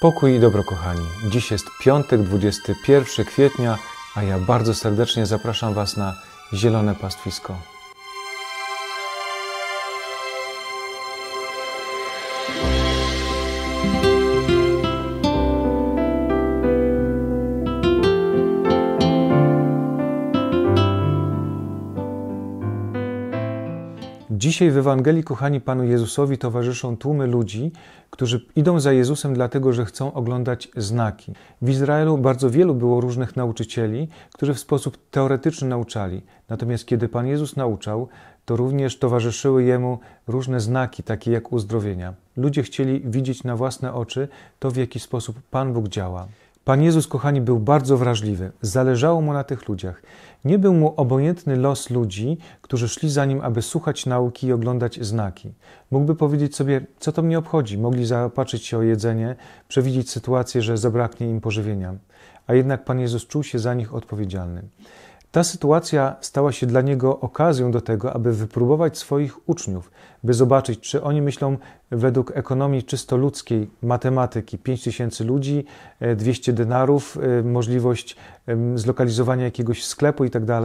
Pokój i dobro, kochani. Dziś jest piątek, 21 kwietnia, a ja bardzo serdecznie zapraszam Was na Zielone Pastwisko. Dzisiaj w Ewangelii, kochani, Panu Jezusowi towarzyszą tłumy ludzi, którzy idą za Jezusem dlatego, że chcą oglądać znaki. W Izraelu bardzo wielu było różnych nauczycieli, którzy w sposób teoretyczny nauczali. Natomiast kiedy Pan Jezus nauczał, to również towarzyszyły Jemu różne znaki, takie jak uzdrowienia. Ludzie chcieli widzieć na własne oczy to, w jaki sposób Pan Bóg działa. Pan Jezus, kochani, był bardzo wrażliwy. Zależało Mu na tych ludziach. Nie był Mu obojętny los ludzi, którzy szli za Nim, aby słuchać nauki i oglądać znaki. Mógłby powiedzieć sobie, co to mnie obchodzi? Mogli zaopatrzyć się o jedzenie, przewidzieć sytuację, że zabraknie im pożywienia. A jednak Pan Jezus czuł się za nich odpowiedzialny. Ta sytuacja stała się dla Niego okazją do tego, aby wypróbować swoich uczniów, by zobaczyć, czy oni myślą według ekonomii czysto ludzkiej, matematyki, 5000 ludzi, 200 denarów, możliwość zlokalizowania jakiegoś sklepu itd.,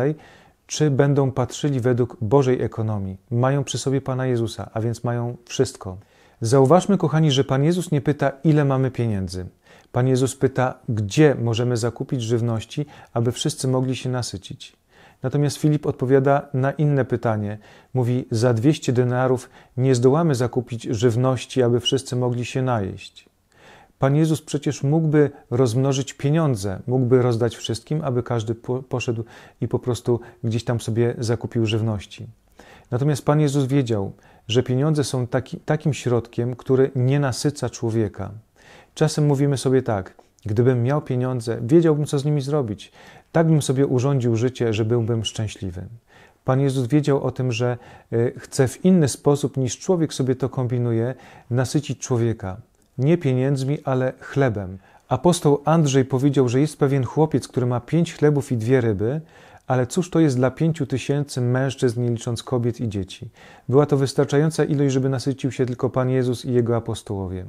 czy będą patrzyli według Bożej ekonomii. Mają przy sobie Pana Jezusa, a więc mają wszystko. Zauważmy, kochani, że Pan Jezus nie pyta, ile mamy pieniędzy. Pan Jezus pyta, gdzie możemy zakupić żywności, aby wszyscy mogli się nasycić. Natomiast Filip odpowiada na inne pytanie. Mówi, za 200 denarów nie zdołamy zakupić żywności, aby wszyscy mogli się najeść. Pan Jezus przecież mógłby rozmnożyć pieniądze, mógłby rozdać wszystkim, aby każdy poszedł i po prostu gdzieś tam sobie zakupił żywności. Natomiast Pan Jezus wiedział, że pieniądze są takim środkiem, który nie nasyca człowieka. Czasem mówimy sobie tak, gdybym miał pieniądze, wiedziałbym, co z nimi zrobić. Tak bym sobie urządził życie, że byłbym szczęśliwy. Pan Jezus wiedział o tym, że chce w inny sposób, niż człowiek sobie to kombinuje, nasycić człowieka. Nie pieniędzmi, ale chlebem. Apostoł Andrzej powiedział, że jest pewien chłopiec, który ma 5 chlebów i 2 ryby, ale cóż to jest dla 5000 mężczyzn, nie licząc kobiet i dzieci? Była to wystarczająca ilość, żeby nasycił się tylko Pan Jezus i Jego apostołowie.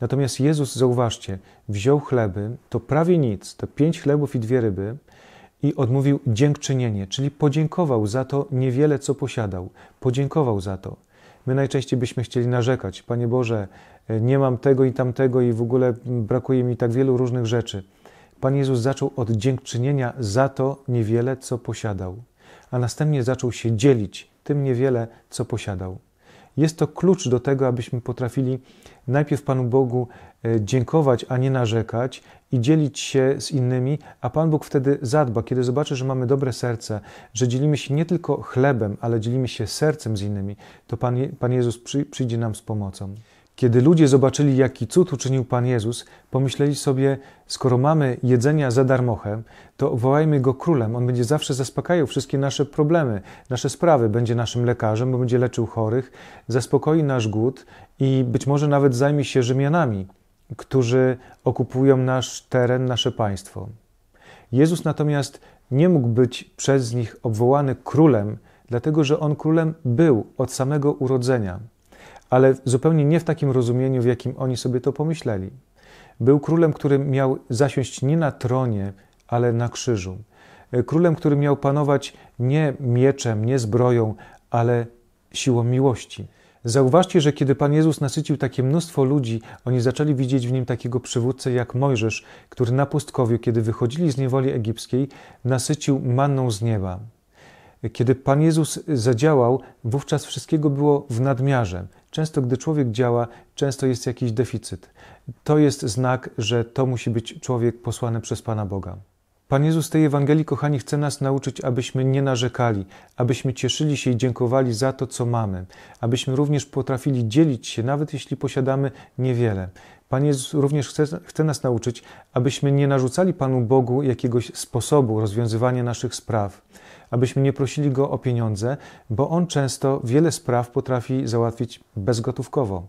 Natomiast Jezus, zauważcie, wziął chleby, to prawie nic, to 5 chlebów i 2 ryby i odmówił dziękczynienie, czyli podziękował za to niewiele, co posiadał. Podziękował za to. My najczęściej byśmy chcieli narzekać, Panie Boże, nie mam tego i tamtego i w ogóle brakuje mi tak wielu różnych rzeczy. Pan Jezus zaczął od dziękczynienia za to niewiele, co posiadał, a następnie zaczął się dzielić tym niewiele, co posiadał. Jest to klucz do tego, abyśmy potrafili najpierw Panu Bogu dziękować, a nie narzekać i dzielić się z innymi, a Pan Bóg wtedy zadba, kiedy zobaczy, że mamy dobre serce, że dzielimy się nie tylko chlebem, ale dzielimy się sercem z innymi, to Pan Jezus przyjdzie nam z pomocą. Kiedy ludzie zobaczyli, jaki cud uczynił Pan Jezus, pomyśleli sobie, skoro mamy jedzenia za darmochę, to wołajmy Go królem. On będzie zawsze zaspokajał wszystkie nasze problemy, nasze sprawy. Będzie naszym lekarzem, bo będzie leczył chorych, zaspokoi nasz głód i być może nawet zajmie się Rzymianami, którzy okupują nasz teren, nasze państwo. Jezus natomiast nie mógł być przez nich obwołany królem, dlatego że On królem był od samego urodzenia. Ale zupełnie nie w takim rozumieniu, w jakim oni sobie to pomyśleli. Był królem, który miał zasiąść nie na tronie, ale na krzyżu. Królem, który miał panować nie mieczem, nie zbroją, ale siłą miłości. Zauważcie, że kiedy Pan Jezus nasycił takie mnóstwo ludzi, oni zaczęli widzieć w Nim takiego przywódcę jak Mojżesz, który na pustkowiu, kiedy wychodzili z niewoli egipskiej, nasycił manną z nieba. Kiedy Pan Jezus zadziałał, wówczas wszystkiego było w nadmiarze. Często, gdy człowiek działa, często jest jakiś deficyt. To jest znak, że to musi być człowiek posłany przez Pana Boga. Pan Jezus w tej Ewangelii, kochani, chce nas nauczyć, abyśmy nie narzekali, abyśmy cieszyli się i dziękowali za to, co mamy, abyśmy również potrafili dzielić się, nawet jeśli posiadamy niewiele. Pan Jezus również chce nas nauczyć, abyśmy nie narzucali Panu Bogu jakiegoś sposobu rozwiązywania naszych spraw, abyśmy nie prosili Go o pieniądze, bo On często wiele spraw potrafi załatwić bezgotówkowo.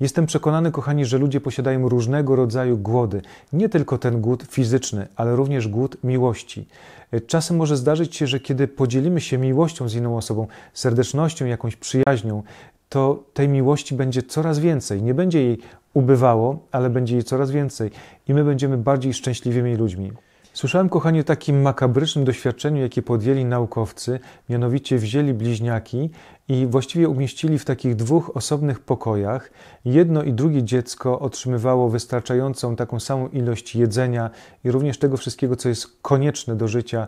Jestem przekonany, kochani, że ludzie posiadają różnego rodzaju głody. Nie tylko ten głód fizyczny, ale również głód miłości. Czasem może zdarzyć się, że kiedy podzielimy się miłością z inną osobą, serdecznością, jakąś przyjaźnią, to tej miłości będzie coraz więcej. Nie będzie jej ubywało, ale będzie jej coraz więcej i my będziemy bardziej szczęśliwymi ludźmi. Słyszałem, kochani, o takim makabrycznym doświadczeniu, jakie podjęli naukowcy, mianowicie wzięli bliźniaki i właściwie umieścili w takich dwóch osobnych pokojach. Jedno i drugie dziecko otrzymywało wystarczającą taką samą ilość jedzenia i również tego wszystkiego, co jest konieczne do życia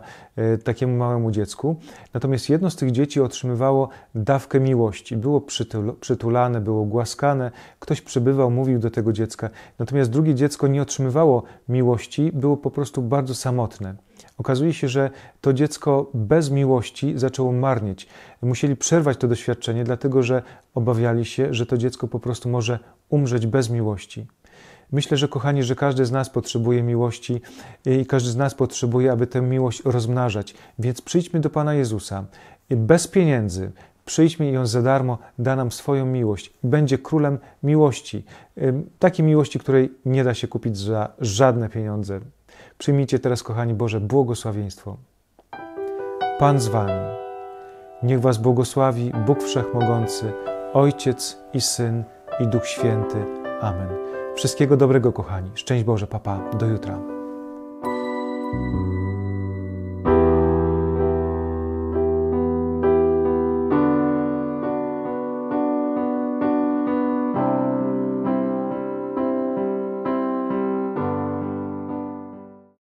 takiemu małemu dziecku. Natomiast jedno z tych dzieci otrzymywało dawkę miłości. Było przytulane, było głaskane, ktoś przybywał, mówił do tego dziecka. Natomiast drugie dziecko nie otrzymywało miłości, było po prostu bardzo samotne. Okazuje się, że to dziecko bez miłości zaczęło marnieć. Musieli przerwać to doświadczenie, dlatego że obawiali się, że to dziecko po prostu może umrzeć bez miłości. Myślę, że kochani, że każdy z nas potrzebuje miłości i każdy z nas potrzebuje, aby tę miłość rozmnażać. Więc przyjdźmy do Pana Jezusa. Bez pieniędzy. Przyjdźmy i On za darmo da nam swoją miłość. Będzie królem miłości. Takiej miłości, której nie da się kupić za żadne pieniądze. Przyjmijcie teraz, kochani, Boże błogosławieństwo. Pan z wami. Niech was błogosławi Bóg Wszechmogący, Ojciec i Syn i Duch Święty. Amen. Wszystkiego dobrego, kochani. Szczęść Boże, pa, pa. Do jutra.